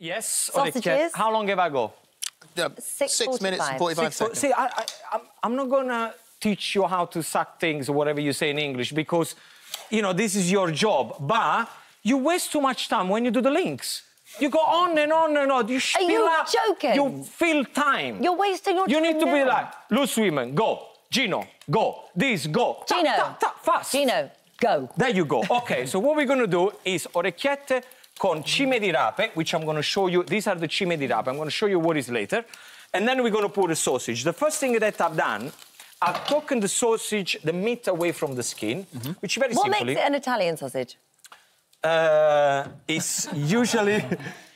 Yes, orecchiette. How long have I got? 6 minutes and 45 seconds. See, I'm not gonna teach you how to suck things or whatever you say in English because, you know, this is your job. But you waste too much time when you do the links. You go on and on and on. You spill up. Are you joking? You fill time. You're wasting your time. You need to be like, loose women, go. Gino, go. This, go. Gino. Fast. Gino, go. There you go. Okay, so what we're gonna do is orecchiette con cime di rapa, which I'm gonna show you. These are the cime di rapa. I'm gonna show you what is later. And then we're gonna put the sausage. The first thing that I've done, I've taken the sausage, the meat away from the skin, which very simply... What makes it an Italian sausage?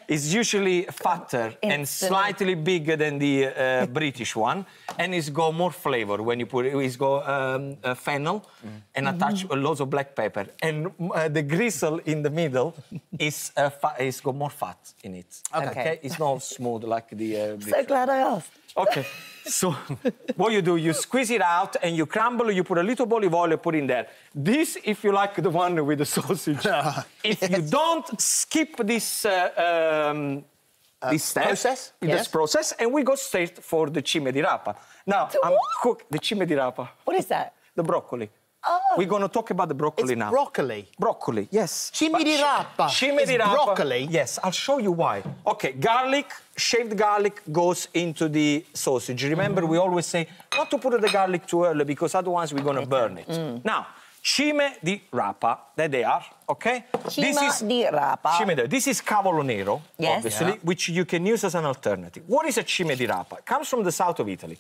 It's usually fatter and slightly bigger than the British one, and it's got more flavour when you put it. It's got fennel and attach lots of black pepper, and the gristle in the middle is it's got more fat in it. Okay. It's not smooth like the. So glad I asked. Okay, so what you do, you squeeze it out and you crumble, you put a little olive oil, put in there. This, if you like the one with the sausage. If you don't, skip this this process, and we go straight for the cime di rapa. Now, I'm cook the cime di rapa. What is that? The broccoli. Oh. We're going to talk about the broccoli now. Broccoli? Broccoli, yes. Cime di rapa. Cime di rapa. Broccoli? Yes, I'll show you why. Okay, garlic, shaved garlic goes into the sausage. Remember, we always say not to put the garlic too early because otherwise we're going to burn it. Now, cime di rapa, there they are, okay? Cime di rapa. This is cavolo nero, obviously, which you can use as an alternative. What is a cime di rapa? It comes from the south of Italy.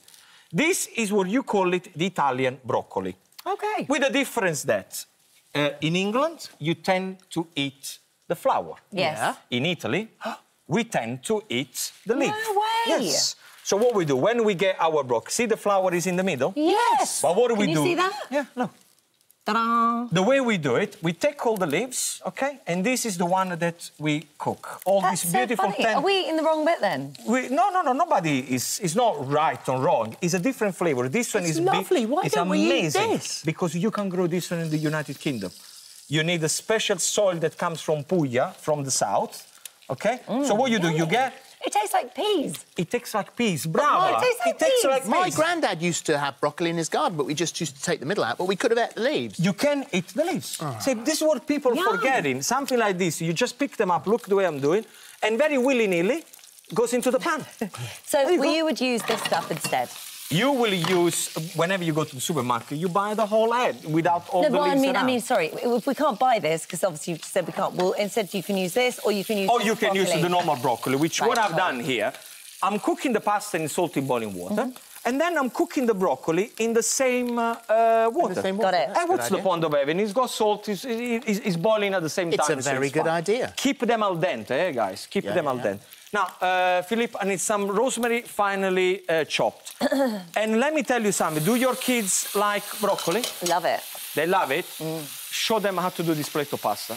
This is what you call it, the Italian broccoli. Okay. With the difference that in England you tend to eat the flower. Yes. Yeah. In Italy we tend to eat the leaf. No way. Yes. So what we do when we get our broccoli? See the flower is in the middle. Yes. But what do we do? Can you see that? Yeah. No. Ta-da. The way we do it, we take all the leaves, okay, and this is the one that we cook. All this beautiful thing. Are we in the wrong bit then? No, nobody is not right or wrong. It's a different flavour. This one is lovely. Why don't we use this? Because you can grow this one in the United Kingdom. You need a special soil that comes from Puglia, from the south, okay? So what you do, you get... It tastes like peas. It tastes like peas. Bravo. It tastes like peas. My granddad used to have broccoli in his garden, but we just used to take the middle out. But we could have ate the leaves. You can eat the leaves. Oh. See, this is what people are forgetting. Something like this. You just pick them up, look the way I'm doing, and very willy-nilly goes into the pan. So you would use this stuff instead? You will use, whenever you go to the supermarket, you buy the whole head without all the leaves. I mean, sorry, if we can't buy this, because obviously you said we can't, well, instead you can use this, or you can use use the normal broccoli, which what I've done here, I'm cooking the pasta in salty boiling water, and then I'm cooking the broccoli in the same water. Got it. And what's the point of having? It's got salt, it's boiling at the same time. It's a very good idea. Keep them al dente, guys, keep them al dente. Now, Philippe, I need some rosemary finely chopped. And let me tell you something. Do your kids like broccoli? Love it. They love it? Show them how to do this plato pasta.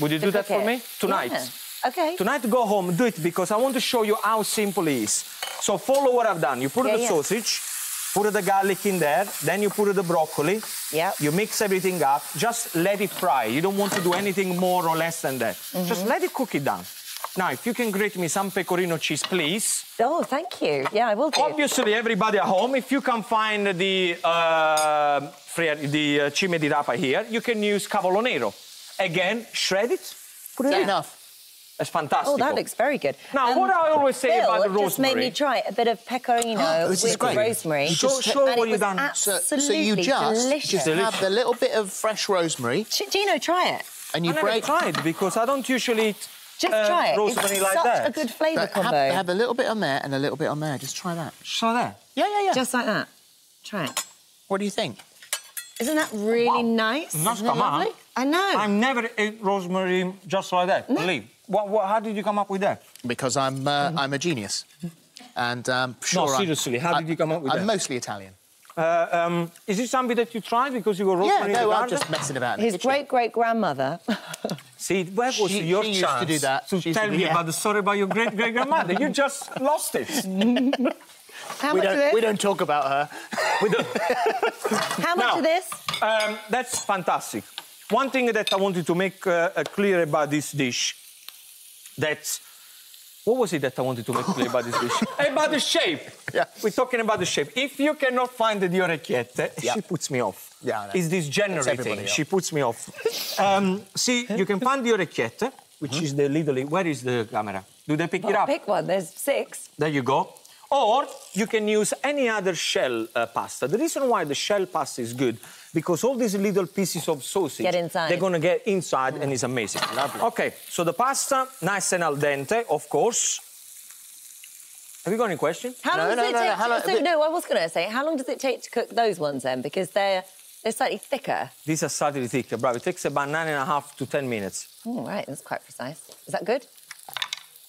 Would you do that for me? Tonight. Yeah. Okay. Tonight, go home, do it, because I want to show you how simple it is. So follow what I've done. You put the sausage, put the garlic in there, then you put the broccoli. Yeah. You mix everything up. Just let it fry. You don't want to do anything more or less than that. Just let it cook it down. Now, if you can grate me some pecorino cheese, please. Oh, thank you. Yeah, I will do. Obviously, everybody at home, if you can find the cime di rapa here, you can use cavolo nero. Again, shred it. Put it enough. That's fantastic. Oh, that looks very good. Now, what I always say about the rosemary... just made me try a bit of pecorino with rosemary. Show what you've done. Absolutely so you just have a little bit of fresh rosemary. Gino, try it. And you break... I never tried, because I don't usually eat... Just try it. It's like such a good flavour combo. Have a little bit on there and a little bit on there. Just try that. Just like that? Yeah. Just like that. Try it. What do you think? Isn't that really nice? Isn't it lovely? I know. I've never ate rosemary just like that. Believe. How did you come up with that? Because I'm a genius. And no, seriously, how did you come up with that? I'm mostly Italian. Is it something that you tried because you were rosemary? Yeah, no, I'm just messing about. His great-great-grandmother. See, where was your chance used to do that. Tell me about the story about your great-great-grandmother? You just lost it. How much of this? We don't talk about her. How much of this? That's fantastic. One thing that I wanted to make clear about this dish, that What was it that I wanted to make play about this dish? About the shape. Yeah. We're talking about the shape. If you cannot find the orecchiette, yeah. She puts me off. Yeah, no. It's this general thing. Yeah. She puts me off. See, you can find the orecchiette, which is the little... Where is the camera? Do they pick it up? Pick one. There's 6. There you go. Or you can use any other shell pasta. The reason why the shell pasta is good, because all these little pieces of sausage... Get inside. They're going to get inside and it's amazing. Lovely. OK, so the pasta, nice and al dente, of course. Have you got any questions? How long does it take? No, I was going to say, how long does it take to cook those ones then? Because they're slightly thicker. These are slightly thicker, bravo. It takes about 9.5 to 10 minutes. All right, that's quite precise. Is that good?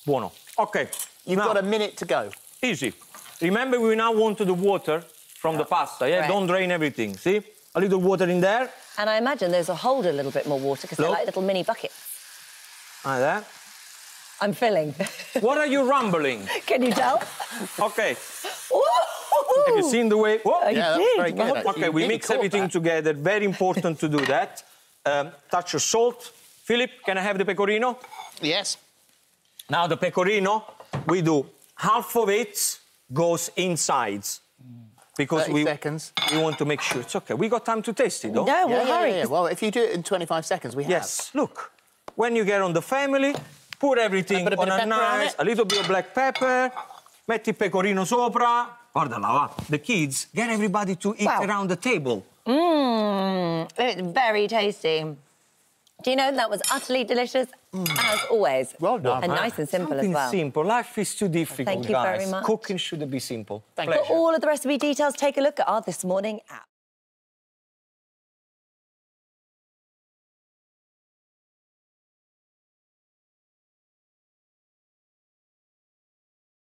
Buono. OK. You've got a minute to go. Easy. Remember, we now want the water from the pasta, yeah? Right. Don't drain everything, see? A little water in there. And I imagine there's a hold a little bit more water because they're like little mini buckets. Like that. I'm filling. What are you rumbling? Can you tell? OK. Have you seen the way... Yeah, that's very good. OK, we mix everything together. Very important to do that. Touch of salt. Philip, can I have the pecorino? Yes. Now, the pecorino, we do... Half of it goes inside because we want to make sure it's okay. We got time to taste it, though. No, we're hurrying. Yeah. Well, if you do it in 25 seconds, we have. Yes, look. When you get on the family, put everything on a nice, a little bit of black pepper, metti il pecorino sopra. Guardala, va. The kids get everybody to eat around the table. Mmm, it's very tasty. Gino, that was utterly delicious, as always. Well done. And nice and simple as well. Simple. Life is too difficult, guys. Thank you very much. Cooking should be simple. Thank you. For all of the recipe details, take a look at our This Morning app.